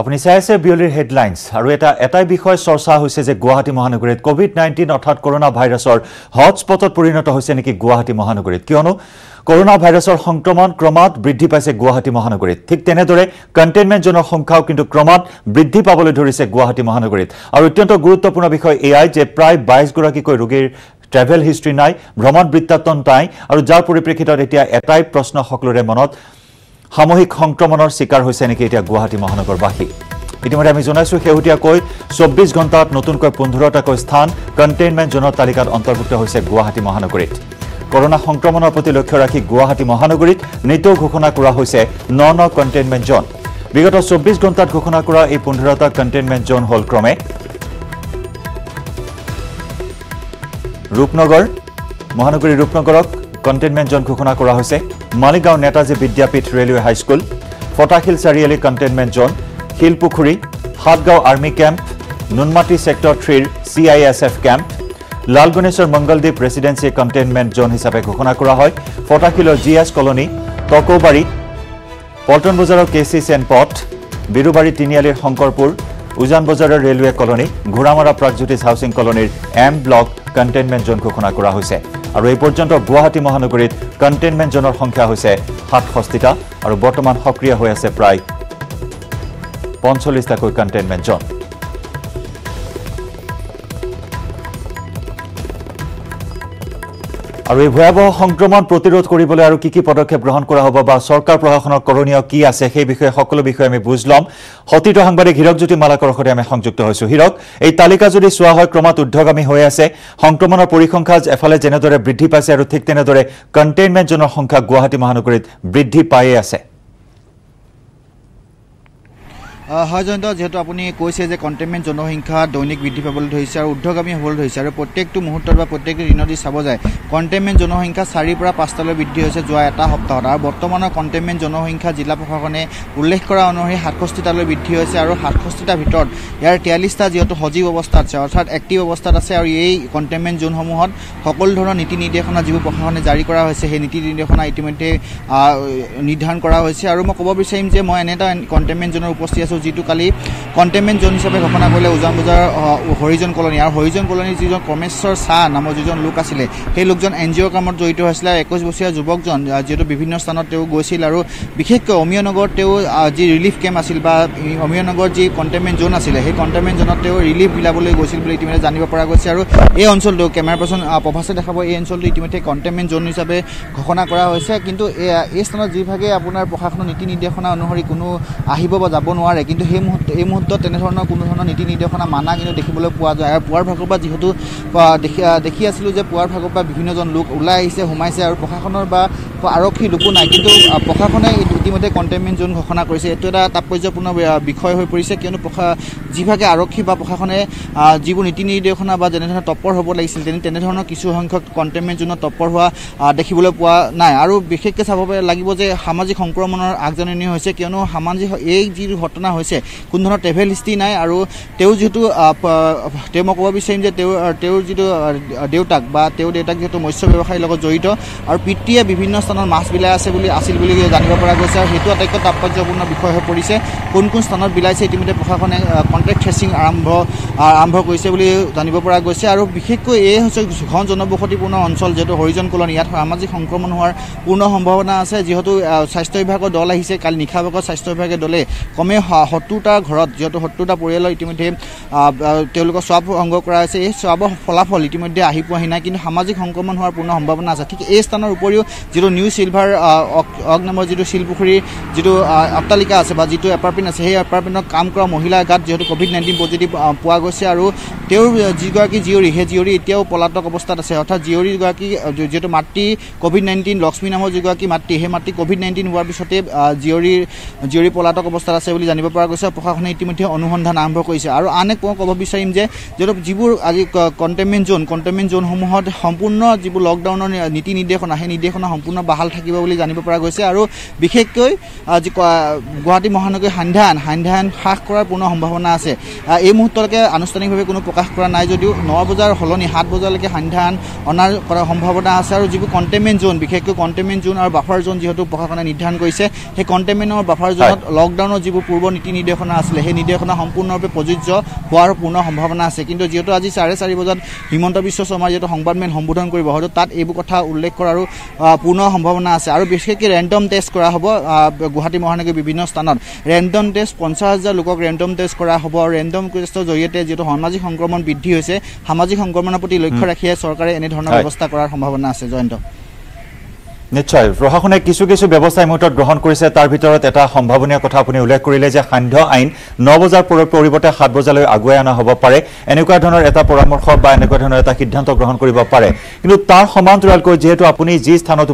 अपनी चाइसे बियलिर हेडलाइन्स और एटाई विषय चर्चा जे गुवाहाटी महानगरीत कोविड-19 अर्थात कोरोना भाइरासर हटस्पटत परिणत होइसे नेकि गुवाहाटी महानगरीत कियनो कोरोना भाइरासर संक्रमण क्रमात् बृद्धि पाइसे गुवाहाटी महानगरीत ठीक तेनेदरे कंटेनमेंट जोনৰ সংখ্যাও কিন্তু क्रमात् बृद्धि पाবলৈ ধৰিছে गुवाहाटी महानगरीत और अत्यंत गुरुत्वपूर्ण विषय एआई जे प्राय 22 গৰাকীকৈ ৰোগীৰ ट्रेवल हिस्ट्री নাই भ्रमण বৃত্তান্তন নাই और जार পৰিপ্ৰেক্ষিতত এতিয়া এটাই প্ৰশ্ন সকলোৰে মনত सामूहिक संक्रमण शिकार नेकि गुवाहाटी महानगरवासी इतिम्य शेहतियाक 24 घंटा नतुनक 15 स्थान कंटेनमेंट जोन तालिकात अंतर्भुक्त गुवाहाटी महानगरीत कोरोना संक्रमण प्रति लक्ष्य राखी गुवाहाटी महानगरीत नीतो घोषणा करा न कंटेनमेंट जोन विगत 24 घंटा घोषणा करा 15 कंटेनमेंट जोन हल क्रमे रूपनगर महानगरी रूपनगरक कंटेनमेंट जोन घोषणा करा Maligaon Netaji Vidyapith railway high school Fatasil Chariali containment zone Silpukhuri Hatgaon army camp Noonmati sector 3 CISF camp लालगणेश्वर Mangaldeep residency containment zone हिसाबे घोषणा करा हय फटाखिल GS कॉलोनी टकोबाड़ी पल्टन बजार KC सेनपट बिरुबाड़ी तिनियालिर Shankarpur Ujan Bazar railway colony Ghoramara Pragjyotish housing colony M block containment zone घोषणा करा हयसे और এই পর্যন্ত गुवाहाटी महानगरीत कंटेनमेंट जोनर संख्या 67টা और बर्तमान सक्रिय हो আছে प्राय 45টা कंटेनमेंट जोन और এই ভয়াবহ সংক্রমণ प्रतिरोध কৰিবলৈ আৰু কি পদক্ষেপ গ্ৰহণ কৰা হ'ব বা চৰকাৰ প্ৰশাসনৰ কৰণীয় কি আছে সেই বিষয়ে সকলো বিষয় আমি বুঝলাম অতীত সাংবাদিক হিৰকজ্যোতি মালাকৰ সৈতে আমি সংযুক্ত হৈছো। হিৰক, এই তালিকা যদি চোৱা হয় ক্ৰমাৎ উদ্যোগামী হৈ আছে, সংক্ৰমণৰ পৰিসংখ্যা এফালে যেনেদৰে বৃদ্ধি পাইছে আৰু ঠিক তেনেদৰে কণ্টেইনমেণ্ট জোনৰ সংখ্যা গুৱাহাটী মহানগৰীত বৃদ্ধি পায়ে আছে। হয় জয়ন্ত, যেহেতু আপুনি কৈছে যে কণ্টেইনমেণ্ট জনসংখ্যা দৈনিক বৃদ্ধি পাবলৈ ধৰিছে আৰু উদ্যোগামী হ'বলৈ ধৰিছে আৰু প্ৰত্যেকটো মুহূৰ্তত বা প্ৰত্যেকটো দিনতে চাব যায় কণ্টেইনমেণ্ট জনসংখ্যা 4 পৰা 5টালৈ বৃদ্ধি হৈছে যোৱা এটা সপ্তাহত। আৰু বৰ্তমানৰ কণ্টেইনমেণ্ট জনসংখ্যা জিলা প্ৰশাসনে উল্লেখ কৰা অনুসৰি 67টালৈ বৃদ্ধি হৈছে আৰু 67টাৰ ভিতৰত ইয়াৰ 43টা যিহেতু সজীৱ অৱস্থাত আছে অৰ্থাৎ এক্টিভ অৱস্থাত আছে আৰু এই কণ্টেইনমেণ্ট জোনসমূহত সকলো ধৰণৰ নীতি নিৰ্দেশনা যিবোৰ প্ৰশাসনে জাৰি কৰা হৈছে সেই নীতি নিৰ্দেশনা ইতিমধ্যে নিৰ্ধাৰণ কৰা হৈছে। আৰু মই ক'ব বিচাৰিম যে মই এনেটা কণ্টেইনমেণ্ট জোনৰ উপস্থিত जी कल कंटेनमेंट जोन हिसाब से घोषणा करें उजान बजार हरिजन कॉलोनी और हरिजन कॉलोनी जी कमेश्वर शाह नाम जी लोक आई लोक एन जी ओ कम जड़ित होता 21 बछिया युवक जी विभिन्न स्थान गई और विशेषको अमिया नगर जी रिलीफ केम्प अमिया नगर जी कंटेनमेंट जोन आई कंटेनमेंट जोन रिलीफ विलबले गई इतिम्य जानपरा गई और यह अंचल केमेरा पर्सन प्रभासे देखा यह अंचल इतिम्य कंटेनमेंट जोन हिसाब से घोषणा कि स्थान जी भागे अपना प्रशासन नीति निर्देशना अनुसरी क्या जा ना किन्तु ये मुहूर्त तेनेधৰণৰ कोनो धৰণৰ नीति निर्देशना माना किन्तु देखिবলৈ পোৱা যায়। আৰু পুৱাৰ ভাগৰ পৰা যিহেতু দেখি আছিলো যে পুৱাৰ ভাগৰ পৰা বিভিন্নজন লোক ওলাই আহিছে সোমাইছে আৰু প্ৰশাসনৰ বা আৰক্ষী লোকো নাই কিন্তু প্ৰশাসনে ইতিমধ্যে কণ্টেইনমেণ্ট জোন ঘোষণা কৰিছে। এইটো এটা তাৎপৰ্যপূৰ্ণ বিষয় হৈ পৰিছে কিয়নো যিভাগে আৰক্ষী বা প্ৰশাসনে যিবোৰ নীতি নিৰ্দেশনা বা যেনেধৰণৰ তৎপৰ হ'ব লাগিছিল তেনেধৰণৰ কিছু সংখ্যক কণ্টেইনমেণ্ট জোনত তৎপৰ হোৱা দেখিবলৈ পোৱা নাই। আৰু বিশেষকৈ চাব লাগিব যে সামাজিক সংক্ৰমণৰ আগজননী হৈছে কিয়নো সামাজিক এই যি ঘটনা হৈছে কোনো ধৰণৰ ট্ৰেভেল হিষ্ট্ৰী নাই আৰু যিহেতু মই ক'ব বিচাৰিম যে যিটো দেউতাক বা দেউতাক যিহেতু মৎস্য ব্যৱসায়ৰ লগত জড়িত আৰু পিতৃয়ে বিভিন্ন স্থানত মাছ বিলাই আছে বুলি জানিব পৰা গৈছে আৰু সেইটো আটাইতকৈ তাৎপৰ্যপূৰ্ণ বিষয় হৈ পৰিছে। কোন কোন স্থানত বিলাইছে ইতিমধ্যে প্ৰশাসনে কণ্টেক্ট ট্ৰেচিং আৰম্ভ কৰিছে বুলি জানিব পৰা গৈছে। আৰু বিশেষকৈ এই হৈছে ঘন জনবসতিপূৰ্ণ অঞ্চল যিহেতু হৰিজন কলনী, ইয়াত সামাজিক সংক্ৰমণ হোৱাৰ পূৰ্ণ সম্ভাৱনা আছে যিহেতু স্বাস্থ্য বিভাগৰ দল আহিছে। কালি নিশা ভাগত স্বাস্থ্য বিভাগৰ দলে কমে 70টা ঘৰত যিহেতু 70টা পৰিয়ালৰ ইতিমধ্যে তেওঁলোকৰ স্বাব সংগ্ৰহ কৰা হৈছে। এই স্বাবৰ ফলাফল ইতিমধ্যে আহি পোৱাহি নাই কিন্তু সামাজিক সংক্ৰমণ হোৱাৰ পূৰ্ণ সম্ভাৱনা আছে। ঠিক এই স্থানৰ উপৰিও যিটো নিউ চিলভাৰ অগ নামৰ যিটো শিলপুখুৰীৰ যিটো অট্টালিকা আছে বা যিটো এপাৰ্টমেণ্ট আছে সেই এপাৰ্টমেণ্টত কাম কৰা মহিলাৰ গাত যিহেতু COVID-19 পজিটিভ পোৱা গৈছে আৰু তেওঁৰ যিগৰাকী জীয়ৰী সেই জীয়ৰী এতিয়াও পলাতক অৱস্থাত আছে অৰ্থাৎ জীয়ৰীগৰাকী যিহেতু মাতৃ COVID-19 লক্ষ্মী নামৰ যিগৰাকী মাতৃ সেই মাতৃ COVID-19 হোৱাৰ পিছতে জীয়ৰী পলাতক অৱস্থাত আছে বুলি জানিব পৰা গৈছে। প্ৰশাসনে ইতিমধ্যে অনুসন্ধান আৰম্ভ কৰিছে। আৰু আনে ক'ব বিচাৰিম যে যিবোৰ আজি কণ্টেইনমেণ্ট জোনসমূহত সম্পূৰ্ণ যিবোৰ লকডাউনৰ নীতি নিৰ্দেশনা সেই নিৰ্দেশনা সম্পূৰ্ণ বাহাল থাকিব বুলি জানিব পৰা গৈছে। আৰু বিশেষকৈ আজি গুৱাহাটী মহানগৰীৰ সান্ধ্য আইন হ্ৰাস কৰাৰ পূৰ্ণ সম্ভাৱনা আছে। এই মুহূৰ্তলৈকে আনুষ্ঠানিকভাৱে কোনো প্ৰকাশ প্ৰকাশ কৰা নাই যদিও 9 বজাৰ হলনি 7 বজালৈকে সন্ধান অনাৰ কৰা সম্ভাৱনা আছে আৰু যিটো কন্টেইনমেন্ট জোন বিশেষকৈ কন্টেইনমেন্ট জোন আৰু বাফাৰ জোন যেহেতু প্ৰশাসনে নিৰ্ধাৰণ কৰিছে সেই কন্টেইনমেন্টৰ বাফাৰ জোনত লকডাউনৰ যিটো পূৰ্ব নীতি নিৰ্দেশনা আছিল সেই নিৰ্দেশনা সম্পূৰ্ণৰূপে প্ৰযোজ্য হোৱাৰ পূৰ্ণ সম্ভাৱনা আছে কিন্তু যেহেতু আজি 4:30 বজাত হিমন্ত বিশ্ব শৰ্মা যেটো সংবাদমেন সম্বোধন কৰিব হয়তো তাত এইবোৰ কথা উল্লেখ কৰাৰ পূৰ্ণ সম্ভাৱনা আছে আৰু বিশেষকৈ ৰেণ্ডম টেষ্ট কৰা হ'ব গুৱাহাটী মহানগৰীৰ বিভিন্ন স্থানত ৰেণ্ডম টেষ্ট 50,000 লোকক ৰেণ্ডম টেষ্ট কৰা হ'ব ৰেণ্ডম টেষ্টৰ জৰিয়তে যেটো সামাজিক সংক্ৰমণ বৃদ্ধি হৈছে সামাজিক সংক্ৰমণৰ প্ৰতি লক্ষ্য ৰাখি চৰকাৰে এনে ধৰণৰ ব্যৱস্থা কৰাৰ সম্ভাৱনা আছে জয়ন্ত নিশ্চয় প্ৰশাসনে কিছু কিছু ব্যৱস্থা ইমত গ্ৰহণ কৰিছে তাৰ ভিতৰত এটা সম্ভাৱনীয় কথা আপুনি উল্লেখ কৰিলে যে সান্ধ্য আইন 9 বজাৰ পৰিৱৰ্তে 7 বজালৈ আগুৱাই অনা হ'ব পাৰে এনেকুৱা ধৰণৰ এটা পৰামৰ্শ বা এনেকুৱা ধৰণৰ এটা সিদ্ধান্ত গ্ৰহণ কৰিব পাৰে কিন্তু তাৰ সমান্তৰালকৈ যেহেতু আপুনি যি স্থানত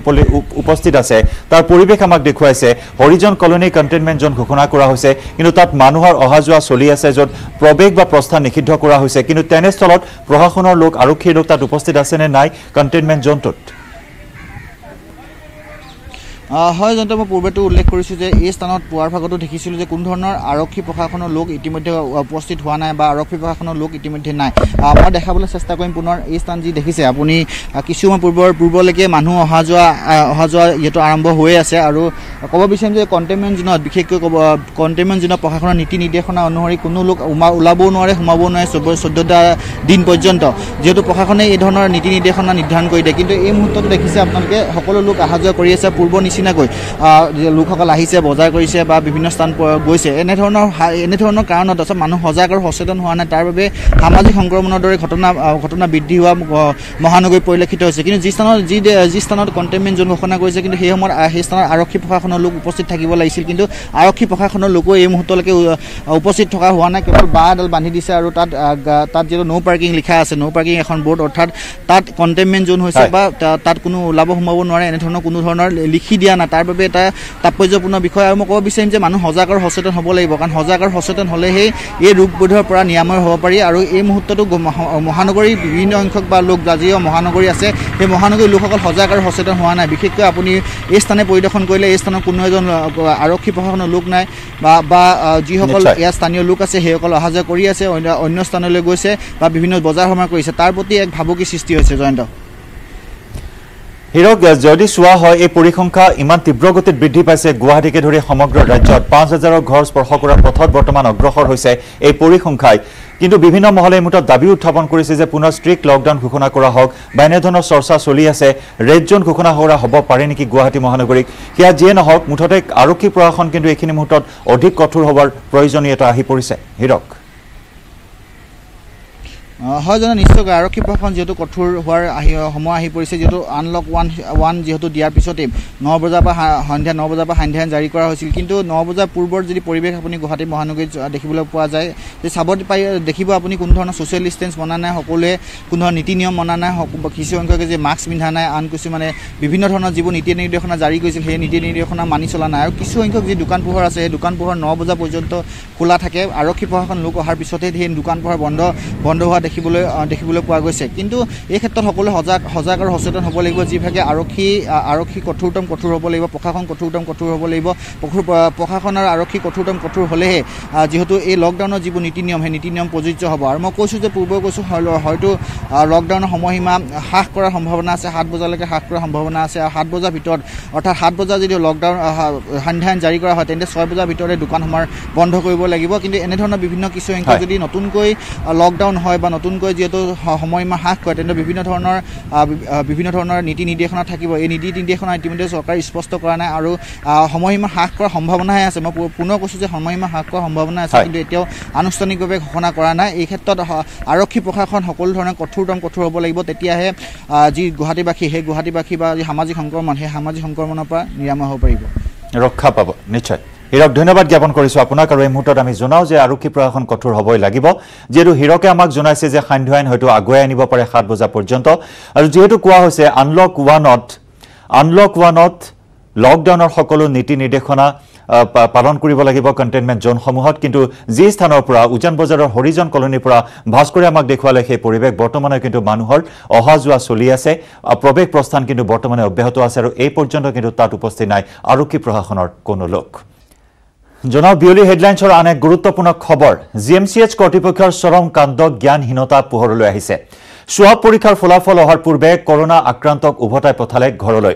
উপস্থিত আছে তাৰ পৰিৱেশ আমাক দেখুৱাইছে হৰিজন কলনী কন্টেইনমেন্ট জোন ঘোষণা কৰা হৈছে কিন্তু তাত মানুহৰ অহাজোৱা চলি আছে যত প্ৰৱেশ বা প্ৰস্থান নিষিদ্ধ কৰা হৈছে কিন্তু তেনেস্থলত প্ৰশাসনৰ লোক আৰক্ষীৰ লোক তাত উপস্থিত আছে নে নাই কন্টেইনমেন্ট জোনটোত হয় জন্ত মই পূৰ্বেটো উল্লেখ কৰিছো যে এই স্থানত পোৱাৰ ভাগটো দেখিছিল যে কোন ধৰণৰ আৰক্ষী প্ৰশাসনৰ লোক ইতিমধ্যে উপস্থিত হোৱা নাই বা আৰক্ষী প্ৰশাসনৰ লোক ইতিমধ্যে নাই মই দেখাবলৈ চেষ্টা কৰিম পুনৰ এই স্থান যি দেখিছে আপুনি কিছুমান পূৰ্বলৈকে মানুহ অহা যোৱা যেটো আৰম্ভ হৈ আছে আৰু ক'ব বিচাৰিম যে কন্টেইনমেন্ট জোনত বিশেষকৈ কন্টেইনমেন্ট জোনত প্ৰশাসনৰ নীতি নিৰ্দেশনা অনুসৰি কোনো লোক ওলাবও নোৱাৰে সোমাবও নোৱাৰে 14টা দিন পৰ্যন্ত যেটো প্ৰশাসনে এই ধৰণৰ নীতি নিৰ্দেশনা নিৰ্ধাৰণ কৰি দিয়ে কিন্তু এই মুহূৰ্তটো দেখিছে আপোনালোকে সকলো লোক অহা যোৱা কৰি আছে পূৰ্ব লোকসকল আহিছে বজাৰ কৰিছে বা বিভিন্ন স্থান গৈছে এনেধৰণৰ কাৰণত আছে মানুহ সজাগ আৰু সচেতন হোৱা নাই তাৰ বাবে সামাজিক সংক্ৰমণৰ দৰে ঘটনা বৃদ্ধি হোৱা মহানগৰী পৰিলক্ষিত হৈছে কিন্তু যি স্থানত কন্টেইনমেন্ট জোন ঘোষণা কৰিছে কিন্তু সেই সময়ত সেই স্থানৰ আৰক্ষী প্ৰশাসনৰ লোক উপস্থিত থাকিব লাগিছিল কিন্তু আৰক্ষী প্ৰশাসনৰ লোকো এই মুহূৰ্তলৈকে উপস্থিত থকা হোৱা নাই কেৱল বাঁহ এডাল বান্ধি দিছে আৰু তাত যিটো ন' পাৰ্কিং লিখা আছে ন' পাৰ্কিং এখন বৰ্ড অৰ্থাৎ তাত কন্টেইনমেন্ট জোন হৈছে বা তাত কোনো ওলাব সোমাব নোৱাৰে এনেধৰণৰ কোনো ধৰণৰ লিখি দিয়া না তাৰ বাবে এটা তাৎপৰ্যপূৰ্ণ বিষয় আৰু মই ক'ব বিচাৰিম যে মানুহ সজাগ আৰু সচেতন হ'ব লাগিব কাৰণ সজাগ আৰু সচেতন হ'লেহে এই ৰোগবোধৰ পৰা নিৰাময় হ'ব পাৰি আৰু এই মুহূৰ্তটো মহানগৰীৰ বিভিন্ন সংখ্যক বা লোক যি মহানগৰী আছে সেই মহানগৰীৰ লোকসকল সজাগ আৰু সচেতন হোৱা নাই বিশেষকৈ আপুনি এই স্থানে পৰিদৰ্শন কৰিলে এই স্থানৰ কোনো এজন আৰক্ষী প্ৰশাসনৰ লোক নাই বা যিসকল ইয়াৰ স্থানীয় লোক আছে সেইসকল অহা যোৱা কৰি আছে অন্য স্থানলৈ গৈছে বা বিভিন্ন বজাৰ সমাৰ কৰিছে তাৰ প্ৰতি এক ভাবুকি সৃষ্টি হৈছে জয়ন্ত হিৰক যদি চোৱা হয় এই পৰিসংখ্যা ইমান তীব্ৰ গতিত বৃদ্ধি পাইছে গুৱাহাটীকে ধৰি সমগ্ৰ ৰাজ্যত 5000 ঘৰ স্পৰ্শ কৰাৰ পথত বৰ্তমান অগ্ৰসৰ হৈছে এই পৰিসংখ্যাই কিন্তু বিভিন্ন মহলে এই মুহূৰ্তত দাবী উত্থাপন কৰিছে যে পুনৰ ষ্ট্ৰিক্ট লকডাউন ঘোষণা কৰা হওক বা এনেধৰণৰ চৰ্চা চলি আছে ৰেড জোন ঘোষণা হ'ব পাৰে নেকি গুৱাহাটী মহানগৰীক সেয়া যিয়ে নহওক মুঠতে আৰক্ষী প্ৰশাসন কিন্তু এইখিনি মুহূৰ্তত অধিক কঠোৰ হোৱাৰ প্ৰয়োজনীয়তা আহি পৰিছে হিৰক হয় জানো নিশ্চয়কৈ আৰক্ষী প্ৰশাসন যেহেতু কঠোৰ হোৱাৰ সময় আহি পৰিছে যেহেতু আনলক 1 যেহেতু দিয়াৰ পিছতে 9 বজাৰ পৰা সন্ধ্যা 9 বজাৰ পৰা সন্ধ্যা জাৰি কৰা হৈছিল কিন্তু 9 বজাৰ পূৰ্বৰ যদি পৰিৱেশ আপুনি গুৱাহাটী মহানগৰীত দেখিবলৈ পোৱা যায় যে চাবত পাই দেখিব আপুনি কোনো ধৰণৰ ছ'চিয়েল ডিষ্টেন্স মনা নাই সকলোৱে কোনো ধৰণৰ নীতি নিয়ম মনা নাই কিছুসংখ্যকে যে মাস্ক পিন্ধা নাই আন কিছুমানে বিভিন্ন ধৰণৰ যিবোৰ নীতি নিৰ্দেশনা জাৰি কৰিছিল সেই নীতি নিৰ্দেশনা মানি চলা নাই আৰু কিছুসংখ্যক যি দোকান পোহাৰ আছে সেই দোকান পোহাৰ 9 বজাৰ পৰ্যন্ত খোলা থাকে আৰক্ষী প্ৰশাসন লোক অহাৰ পিছতে সেই দোকান পোহাৰ বন্ধ হোৱা দেখিবলৈ পোৱা গৈছে কিন্তু এই ক্ষেত্ৰত সকলো সজাগ আৰু সচেতন হ'ব লাগিব যিভাগে আৰক্ষী কঠোৰতম হ'ব লাগিব প্ৰশাসন কঠোৰতম কঠোৰ হ'ব লাগিব প্ৰশাসন আৰু আৰক্ষী কঠোৰতম কঠোৰ হ'লেহে যেহেতু এই লকডাউনৰ যিবোৰ নীতি নিয়ম সেই নীতি নিয়ম প্ৰযোজ্য হ'ব আৰু মই কৈছোঁ যে পূৰ্বে কৈছোঁ হয়তো লকডাউনৰ সময়সীমা হ্ৰাস কৰাৰ সম্ভাৱনা আছে 7 বজালৈকে হ্ৰাস কৰাৰ সম্ভাৱনা আছে আৰু 7 বজাৰ ভিতৰত অৰ্থাৎ 7 বজাৰ যদি লকডাউন সন্ধান জাৰি কৰা হয় তেন্তে 6 বজাৰ ভিতৰতে দোকানসমূহ বন্ধ কৰিব লাগিব কিন্তু এনেধৰণৰ বিভিন্ন কিছুসংখ্যক যদি নতুনকৈ লকডাউন হয় বা নতুনকৈ যেহেতু সময়সীমা হ্ৰাস কৰে তেন্তে বিভিন্ন ধৰণৰ নীতি নিৰ্দেশনা থাকিব এই নীতি নিৰ্দেশনা ইতিমধ্যে চৰকাৰে স্পষ্ট কৰা নাই আৰু সময়সীমা হ্ৰাস কৰাৰ সম্ভাৱনাহে আছে মই পুনৰ কৈছোঁ যে সময়সীমা হ্ৰাস কৰাৰ সম্ভাৱনা আছে কিন্তু এতিয়াও আনুষ্ঠানিকভাৱে ঘোষণা কৰা নাই এই ক্ষেত্ৰত আৰক্ষী প্ৰশাসন সকলো ধৰণৰ কঠোৰতম হ'ব লাগিব তেতিয়াহে যি গুৱাহাটীবাসী সেই গুৱাহাটীবাসী বা যি সামাজিক সংক্ৰমণ সেই সামাজিক সংক্ৰমণৰ পৰা নিৰাময় হ'ব পাৰিব ৰক্ষা পাব নিশ্চয় হিৰক ধন্যবাদ জ্ঞাপন কৰিছো আপোনাক আৰু এই মুহূৰ্তত আমি জনাও যে আৰক্ষী প্ৰশাসন কঠোৰ হ'বই লাগিব যিহেতু হিৰকে আমাক জনাইছে যে সান্ধ্য আইন হয়তো আগুৱাই আনিব পাৰে 7 বজা পৰ্যন্ত আৰু যিহেতু কোৱা হৈছে আনলক 1ত লকডাউনৰ সকলো নীতি নিৰ্দেশনা পালন কৰিব লাগিব কন্টেইনমেন্ট জোনসমূহত কিন্তু যি স্থানৰ পৰা উজান বজাৰৰ হৰিজন কলনীৰ পৰা ভাস্কৰে আমাক দেখুৱালে সেই পৰিৱেশ বৰ্তমানে কিন্তু মানুহৰ অহা যোৱা চলি আছে প্ৰৱেশ প্ৰস্থান কিন্তু বৰ্তমানে অব্যাহত আছে আৰু এই পৰ্যন্ত কিন্তু তাত উপস্থিত নাই আৰক্ষী প্ৰশাসনৰ কোনো লোক जनबियली हेडलाइन्स आने गुरुत्वपूर्ण खबर जि एम सी एच कर्तृपक्षर चरम कांड ज्ञानहीनता पोहरल स्वाब परीक्षार फलाफल अहार पूर्वे करोना आक्रांतक उभटाई पठाले घरलै।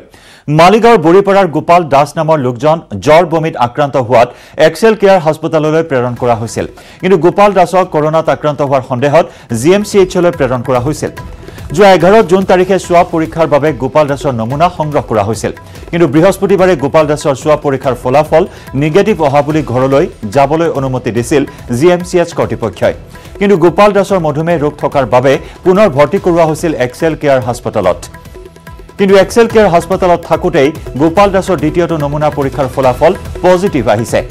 मालिगांव बुरीपाड़ार गोपाल दास नाমৰ लोकजन ज्वर बमित आक्रांत हुआत एक्सेल केयर हस्पिटालলৈ प्रेरण কৰা হৈছিল কিন্তু गोपाल दासক करोनात आक्रांत होवार सन्देहत जि एम सी एचলৈ प्रेरण কৰা হৈছিল। जो 11 जून तारीखे स्वाब परीक्षार बारे गोपाल दासर नमूना संग्रह करा होइसिल किन्तु बृहस्पतिबारे गोपाल दासर स्वाब परीक्षार फलाफल नेगेटिव अहा बुली घरलै जाबलै अनुमति दिसिल जि एम सी एच कर्तृपक्षय किन्तु गोपाल दासर मधुमेह रोग थकार बारे पुनर भर्ती करा होइसिल एक्सेल केयर हस्पिटालत किन्तु एक्सेल केयर हस्पिटालत थाकुतेई गोपाल दासर द्वितीयतो नमूना परीक्षार फलाफल पजिटिव आहिसे।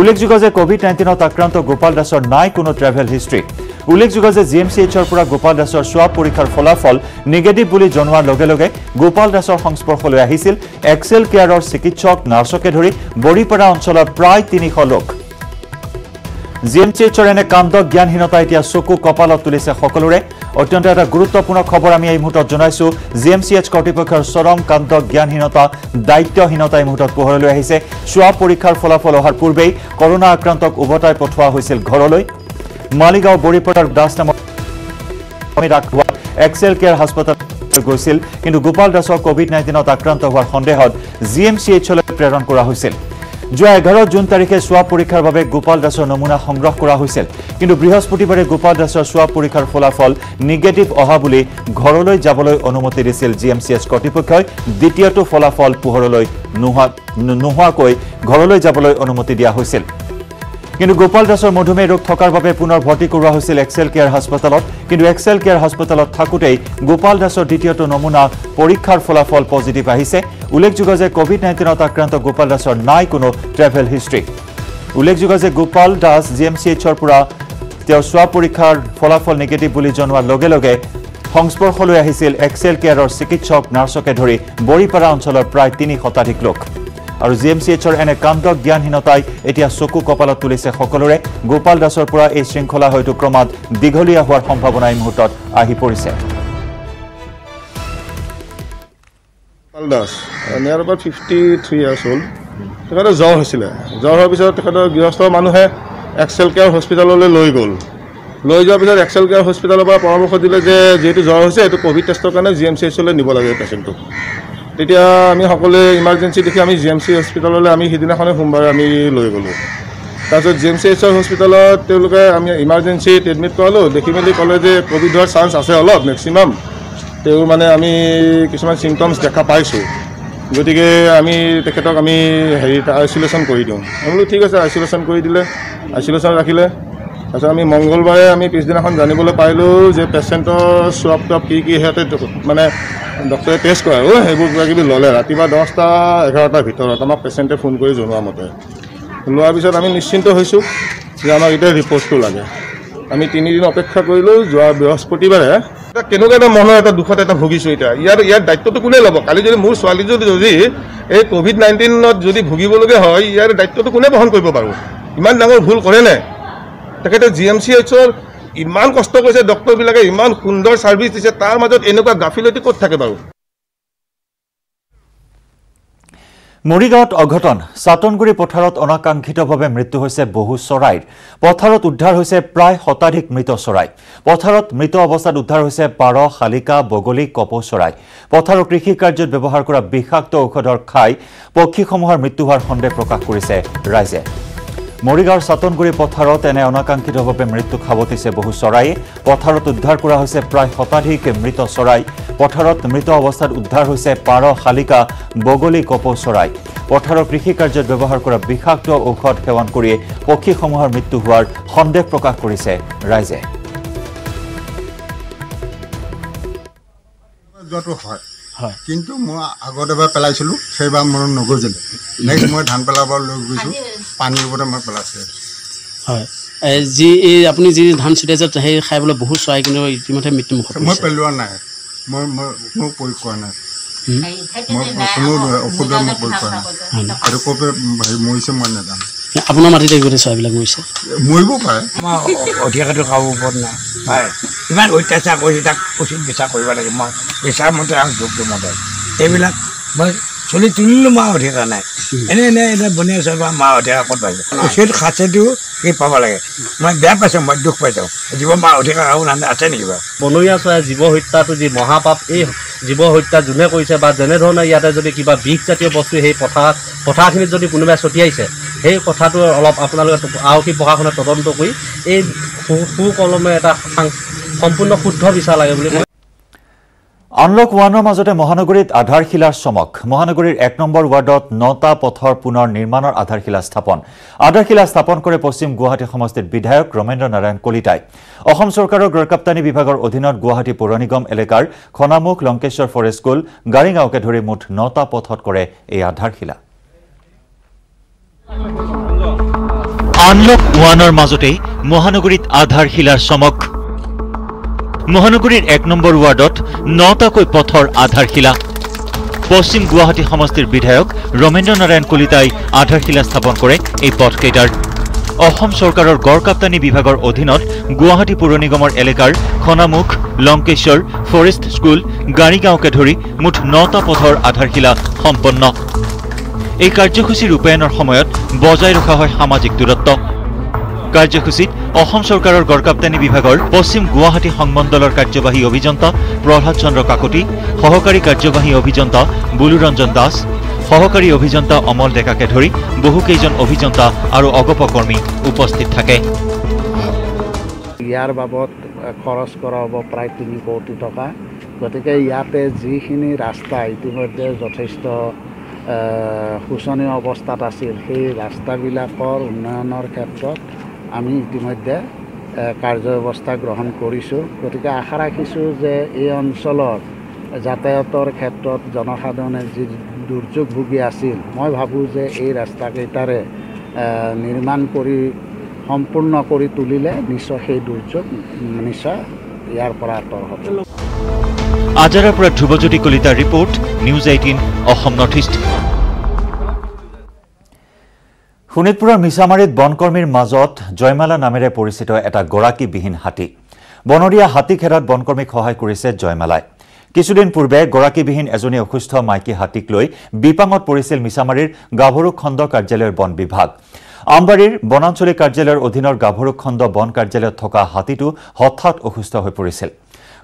उल्लेखयोग्य जे कोविड-19 आक्रांत गोपाल दासर नाइ कोनो ट्रेवल हिस्ट्री। उल्लेखयोग्य जे जि एम सी एचर पुरा गोपाल दासर स्वाब परीक्षार फलाफल नेगेटिव बुली जनवार लगे लगे गोपाल दासर संस्पर्शलै आहिसिल एक्सेल केयारर चिकित्सक नार्सके धरि बड़ीपाड़ा अंचलर प्राय 300 लोक। जि एम सी एचर एने कांड ज्ञानहीनता एतिया चकु कपाल तुलिसे सकलोरे अत्यंत एटा गुरुत्वपूर्ण खबर आमी एई मुहूर्तत जनाइछु। जि एम सी एच कर्तृपक्षर चरम कांड ज्ञानहीनता दायित्वहीनता एई मुहूर्तत पोहरलै आहिसे। स्वाब परीक्षार फलाफल अहार पूर्वेई करोना आक्रांतक उभटाई पठोवा होइसिल घरलै। मालिगांव बड़ीपाड़ार दास नाम एक्सेल केयर हस्पिटाल गई कि गोपाल दासक कोविड-19 आक्रांत होवार सन्देहत जि एम सी एचल प्रेरण करा होइसिल। जो 11 जून तारीखे स्वाब परीक्षार बारे गोपाल दासर नमूना संग्रह करा होइसिल किन्तु बृहस्पतिबारे गोपाल दासर स्वाब परीक्षार फलाफल नेगेटिव अहा बुली घरलै जाबलै अनुमति दिसिल जि एम सी एच कर्तृपक्षय द्वितीयतो फलाफल पोहरलै नोहोवाकै घरलै जाबलै अनुमति दिया होइसिल किन्तु गोपाल दासर मधुमेह रोग थकार बारे पुनर भर्ती करा होइसिल एक्सेल केयर हस्पिटालत किन्तु एक्सेल केयर हस्पिटालत थाकुतेई गोपाल दासर द्वितीयतो नमूना परीक्षार फलाफल पजिटिव आहिसे। उल्लेखयोग्य जे कोविड-19 आक्रांत गोपाल दासर नाइ कोनो ट्रेवल हिस्ट्री। उल्लेखयोग्य जे गोपाल दास जि एम सी एचर पुरा तेर स्वाब परीक्षार फलाफल नेगेटिव बुली जनवार लगे लगे संस्पर्शलै आहिसिल एक्सेल केयारर चिकित्सक नार्सके धरि बड़ीपाड़ा अंचलर प्राय 300 शताधिक लोक। और जि एम सी एचर एने कांड ज्ञानहीनताय एतिया चकु कपालत तुलिसे सकलोरे। गोपाल दासर पुरा ए श्रृंखला हयतो क्रमात दीघलिया होवार सम्भावना एई मुहूर्तत आहि परिसे। Gopal Das near about 53 years old तेखर জ্বৰ হৈছিল। জ্বৰ হোৱাৰ পিছত তেখেতৰ গৃহস্থ মানুহে এক্সেল কেয়াৰ হস্পিটাললৈ লৈ গ'ল। লৈ যোৱাৰ পিছত এক্সেল কেয়াৰ হস্পিটালৰ পৰা পৰামৰ্শ দিলে যে যেহেতু জ্বৰ হৈছে এইটো কোভিড টেষ্টৰ কাৰণে জি এম চি এচলৈ নিব লাগে পেচেণ্টটো। তেতিয়া আমি সকলে ইমার্জেন্সি দেখি আমি জি এম চি হস্পিটাললৈ আমি সিদিনাখনে সোমবাৰে আমি লৈ গ'লোঁ। তাৰপিছত জি এম চি এচৰ হস্পিটালত তেওঁলোকে আমি ইমাৰ্জেন্সিত এডমিট কৰালোঁ। দেখি মেলি ক'লে যে কোভিডৰ চান্স আছে অলপ মেক্সিমাম তেওঁ মানে আমি কিছুমান চিমটমছ দেখা পাইছোঁ গতিকে আমি তেখেতক আমি আইচলেশ্যন কৰি দিওঁ। আমি বোলো ঠিক আছে আইচলেশ্যন কৰি দিলে। আইচলেশ্যন ৰাখিলে তাৰপিছত আমি মংগলবাৰে আমি পিছদিনাখন জানিবলৈ পাইলোঁ যে পেচেণ্টৰ চুৱাপ টপ কি কি সিহঁতে মানে ডক্টৰে টেষ্ট কৰে সেইবোৰ কিবা কিবি ল'লে ৰাতিপুৱা 10টা 11টাৰ ভিতৰত আমাক পেচেণ্টে ফোন কৰি জনোৱা মতে। লোৱাৰ পিছত আমি নিশ্চিন্ত হৈছোঁ যে আমাক এতিয়া ৰিপৰ্টটো লাগে। আমি 3 দিন অপেক্ষা কৰিলোঁ। যোৱা বৃহস্পতিবাৰে এটা কেনেকুৱা এটা মনৰ এটা দুখত এটা ভুগিছোঁ। এতিয়া ইয়াৰ দায়িত্বটো কোনে ল'ব? কালি যদি মোৰ ছোৱালী যদি এই কোভিড-19ত যদি ভুগিবলগীয়া হয় ইয়াৰ দায়িত্বটো কোনে বহন কৰিব পাৰোঁ? ইমান ডাঙৰ ভুল কৰে নাই তেখেতে জি এম চি এইচৰ ইমান কষ্ট কৰিছে ডক্টৰবিলাকে ইমান সুন্দৰ সাৰ্ভিস দিছে তাৰ মাজত এনেকুৱা গাফিলতি ক'ত থাকে বাৰু? মৰিগাঁৱত অঘটন সাতনগুৰি পথাৰত অনাকাংক্ষিতভাৱে মৃত্যু হৈছে বহু চৰাইৰ। পথাৰত উদ্ধাৰ হৈছে প্ৰায় শতাধিক মৃত চৰাই। পথাৰত মৃত অৱস্থাত উদ্ধাৰ হৈছে পাৰ, শালিকা, বগলী, কপৌ চৰাই। পথাৰৰ কৃষি কাৰ্যত ব্যৱহাৰ কৰা বিষাক্ত ঔষধৰ খাই পক্ষীসমূহৰ মৃত্যু হোৱাৰ সন্দেহ প্ৰকাশ কৰিছে ৰাইজে। মৰিগাঁৱৰ সাতনগুৰি পথাৰত এনে অনাকাংক্ষিতভাৱে মৃত্যু খাবতিছে বহু চৰাইয়ে। পথাৰত উদ্ধাৰ কৰা হৈছে প্ৰায় শতাধিক মৃত চৰাই। পথাৰত মৃত অৱস্থাত উদ্ধাৰ হৈছে পাৰ, শালিকা, বগলী, কপৌ চৰাই। পথাৰৰ কৃষি কাৰ্যত ব্যৱহাৰ কৰা বিষাক্ত ঔষধ সেৱন কৰি পক্ষীসমূহৰ মৃত্যু হোৱাৰ সন্দেহ প্ৰকাশ কৰিছে ৰাইজে। কিন্তু মই আগত এবাৰ পেলাইছিলোঁ সেইবাৰ মোৰ নগজিলে। নেক্সট মই ধান পেলাব লৈ গৈছোঁ পানীৰ ওপৰত মই পেলাইছোঁ। হয় যি এই আপুনি যি ধান ছটিয়াইছে সেই খাই বোলে বহুত চৰাই কিন্তু ইতিমধ্যে মৃত্যুমুখত। মই পেলোৱা নাই, মই কোনো প্ৰয়োগ কৰা নাই, মই কোনো ঔষধৰ মই প্ৰয়োগ কৰা নাই আৰু ক'পে মৰিছে মই নাজানো। আপোনাৰ মাটিতে গোটেই চৰাইবিলাক মৰিছে মৰিব পাৰে। আমাৰ অধিকাৰটো খাব ওপৰত নাই হয় ইমান অত্যাচাৰ কৰি তাক উচিত বিচাৰ কৰিব লাগে। মই বিচাৰ মতে যোগ্য মতে এইবিলাক মই চলি তুলিলোঁ মই অধিকাৰ নাই। एने बनिया माओ खाचेटो ये पा लगे मैं बेहद पासी मैं दुख पाई जीव माओ आसे निकी बार बनया चय जीव हत्या महापाप जीव हत्या जोने जेनेधरण इतने क्या विष जतियों बस्तु पथारखित जो क्या छटिया कथा तो अलग अपने आरक्षी प्रशासने तदंत कलमे सम्पूर्ण शुद्ध विचार लगे। अनलक ओवाনৰ মাজতে মহানগৰীত আধাৰশিলাৰ চমক। মহানগৰীৰ ১ নম্বৰ ৱাৰ্ডত ৯টা পথৰ পুনৰ নিৰ্মাণৰ আধাৰশিলা স্থাপন। আধাৰশিলা স্থাপন কৰে পশ্চিম গুৱাহাটী সমষ্টিৰ বিধায়ক ৰমেন্দ্ৰ নাৰায়ণ কলিতাই। অসম চৰকাৰৰ গড়কাপ্তানি বিভাগৰ অধীনত গুৱাহাটী পৌৰ নিগম এলেকাৰ খনামুখ লংকেশ্বৰ ফৰেষ্ট স্কুল গাৰিঙাওকে ধৰি মুঠ ৯টা পথত কৰে এই আধাৰশিলা। অনলক ওৱানৰ মাজতে মহানগৰীত আধাৰশিলাৰ চমক। महानगरीर 1 नम्बर वार्डत 9टाक पथर आधारशिला। पश्चिम गुवाहाटी समष्टिर विधायक रमेन्द्र नारायण कलिताई आधारशिला स्थापन करे ए पथकेटार। असम सरकारों गड़काप्तानी विभागों अधीनत गुवाहाटी पौर निगमर एलेकार खनामुख लंकेश्वर फरेस्ट स्कूल गारिगांवके धरि मुठ 9टा पथर आधारशिला सम्पन्न। এই कार्यसूची रूपायणर समयत बजाय रखा हय सामाजिक दूरत्व। कार्यसूचीत असम सरकारों गड़काप्तानी विभागों पश्चिम गुवाहाटी संमंडलर कार्यवाही अभियंता प्रहलाद चंद्र काकती, सहकारी कार्यवाही अभियंता बुलुरंजन दास, सहकारी अभियंता अमल डेका के धरी बहुकेजन अभियंता और अगपकर्मी उपस्थित थाके। यार बाबत खरच करा हब प्राय 3 कोटी टका। गतिके इयाते जिखिनि रास्ता इतिमध्ये यथेष्ट शोचनीय अवस्थात आछिल सेई रास्ताबिलाकर उन्नयनर क्षेत्रत আমি ইতিমধ্যে কার্যব্যবস্থা গ্রহণ কৰিছো। গতিকে আশা ৰাখিছো যে এই অঞ্চলৰ যাতায়াতৰ ক্ষেত্ৰত জনসাধাৰণে যি দুৰ্যোগ ভুগি আছিল মই ভাবো যে এই ৰাস্তা কেইটাৰে নিৰ্মাণ কৰি সম্পূৰ্ণ কৰি তুলিলে নিশ্চয় সেই দুৰ্যোগ নিশ্চয় ইয়াৰ পৰা আঁতৰ হ'ব। আজাৰৰ পৰা Dhruvajyoti Kalita report news 18 Assam north east. Sonitpur मिसामारीत बनकर्मीर मजत जयमाला नामेरे परिचित एटा गराकीबिहीन हाथी। बनरिया हाथी खेरात बनकर्मीक सहाय करिसे जयमालाय। किछुदिन पूर्वे गराकीबिहीन एजनी असुस्थ माइकी हाथीक लई विपांगत परिसिल मिसामारीर गाभरू खण्ड कार्यालयर वन विभाग। आम्बारीर वनांचलिक कार्यालयर अधीनर गाभरू खण्ड वन कार्यालयत थका हाथीटो हठात असुस्थ हई परिसिल।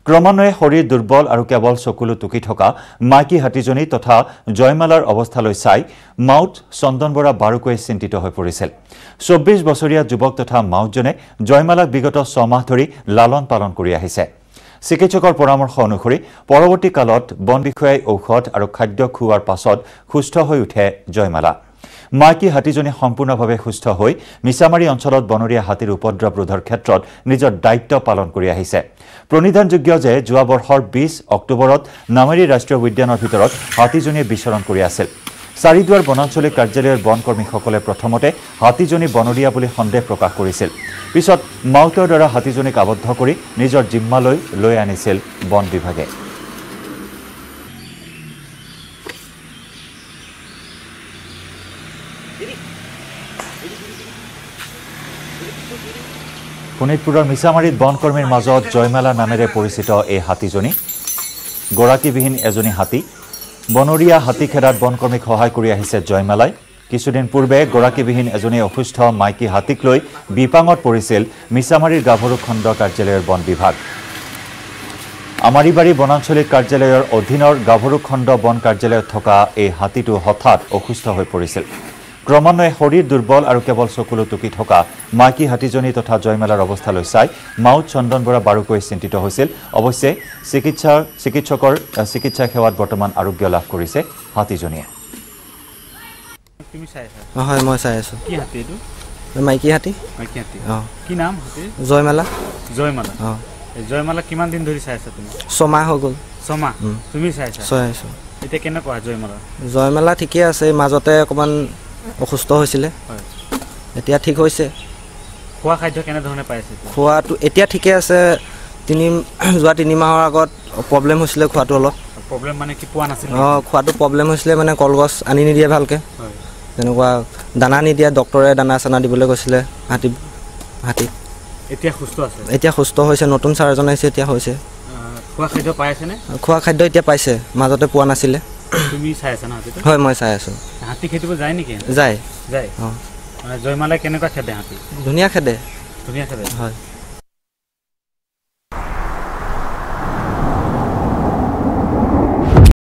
क्रमान्वये शरीर दुर्बल और केवल चकुलो टुकी थका माइकी हाथीजनी तथा जयमालार अवस्थालै चाई माउत चंदन बरा बारुकये चिंतित हई परिसिल। 24 बछरीया युवक तथा माउतजने जयमालाक विगत 6 माह धरि लालन पालन करि आहिसे। चिकित्सकर परामर्श अनुसरी परवर्ती कालत बन विषय औषध और खाद्य खुआर पाछत सुस्थ हई उठे जयमाला। माइकी हाथीजनी सम्पूर्णभावे सुस्थ हई मिसामारी अंचलत बनरिया हाथीर उपद्रव रोधर क्षेत्रत निजर दायित्व पालन करि आहिसे। प्रणिधानयोग्य जे जुआ बर्षर 20 अक्टोबरत नामेरी राष्ट्रीय उद्यानर भितरत हाथीजनीये विचरण करि आसिल। चारिदुवार वनांचलिक कार्यालयर बनकर्मीসকলে प्रथमते हाथीजनी बनरिया বুলি সন্দেহ প্ৰকাশ কৰিছিল। পিছত মাউতৰ দ্বাৰা হাতীজনীক আবদ্ধ কৰি নিজৰ জিম্মালৈ লৈ আনিছিল বন বিভাগে। শোণিতপুৰৰ মিছামাৰীত বনকৰ্মীৰ মাজত জয়মালা নামেৰে পৰিচিত এই হাতীজনী গৰাকীবিহীন এজনী হাতী। বনৰীয়া হাতী খেদাত বনকৰ্মীক সহায় কৰি আহিছে জয়মালাই। কিছুদিন পূৰ্বে গৰাকীবিহীন এজনী অসুস্থ মাইকী হাতীক লৈ বিপাঙত পৰিছিল মিছামাৰীৰ গাভৰু খণ্ড কাৰ্যালয়ৰ বন বিভাগ। আমাৰীবাৰী বনাঞ্চলিক কাৰ্যালয়ৰ অধীনৰ গাভৰু খণ্ড বন কাৰ্যালয়ত থকা এই হাতীটো হঠাৎ অসুস্থ হৈ পৰিছিল। क्रमान्वये शरीर दुर्बल और केवल चकुलो टुकी थका माइकी हाथीजनी तथा जयमालार अवस्थालै चाई माउत चंदन बरा बारुकये चिंतित हयसिल। अवश्य चिकित्सा सेवात बर्तमान आरोग्य लाभ करिसे हाथीजनीये। हाय মই চাই আছো। কি হাতী এটো? মাইকি হাতী। মাইকি হাতী। কি নাম হাতী? জয়মালা। জয়মালা। এই জয়মালা কিমান দিন ধৰি চাই আছা তুমি? 6 মাহ হৈ গল। 6 মাহ তুমি চাই আছা? চাই আছো। এটা কেনে কোৱা জয়মালা? জয়মালা ঠিকই আছে, মাজতে অকমান অসুস্থ হৈছিল। হয়, এতিয়া ঠিক হৈছে। খোৱা খাদ্য কেনে ধৰণে পাইছে? খোৱাটো এতিয়া ঠিকে আছে। যোৱা 3 মাহৰ আগত প্ৰব্লেম হৈছিল, খোৱাটো অলপ প্ৰব্লেম মানে কি পোৱা নাছিল। খোৱাটো প্ৰব্লেম হৈছিল মানে কলগছ আনি নিদিয়ে ভালকে। হয়, তেনেকুৱা দানা নিদিয়ে, ডক্টৰে দানা চানা দিবলৈ কৈছিল হাতী। এতিয়া সুস্থ আছে? এতিয়া সুস্থ হৈছে, নতুন সার্জন আহিছে, এতিয়া হৈছে। খোৱা খাদ্য পাইছে নে? খোৱা খাদ্য এতিয়া পাইছে, মাজতে পোৱা নাছিল। तुम्ही सायसा ना तिथे होय मय सायसो हाती खेती पर जाय ने के जाय जाय हां जयमाला केने का खदे हाती दुनिया खदे होय।